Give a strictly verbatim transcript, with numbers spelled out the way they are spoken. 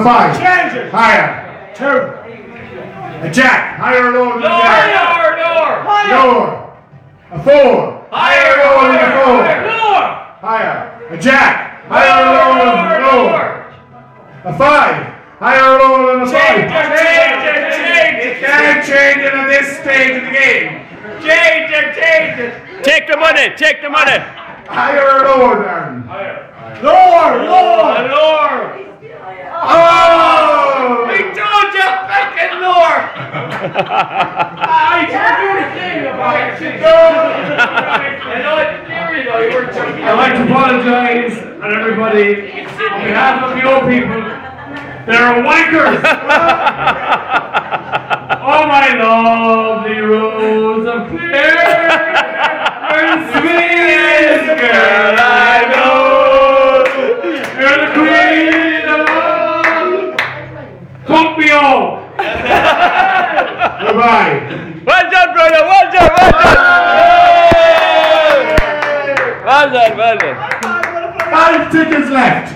On five. Change it. Higher. Two. A jack. Higher or lower than a jack? Lower, lower, lower. A four. Higher or lower than a four? Lower. Higher. A jack. Higher or lower than a lower? A five. Higher or lower than a five? Change it. Change it. Change it. You can't change it at this stage of the game. Change it. Change it. Take the money. Take the money. Higher or lower than? Higher. Lower, lower, lower. Oh! We told you fucking lower. I told you the thing about it. And I theory though, you were joking. I'd like to apologize and everybody on behalf of the old people. They're wankers. Oh my lovely Rose of Clare, and sweet girl I know. Pump me on! Goodbye. Well done, brother. Well done. Well done. Well done. Well done. Five tickets left.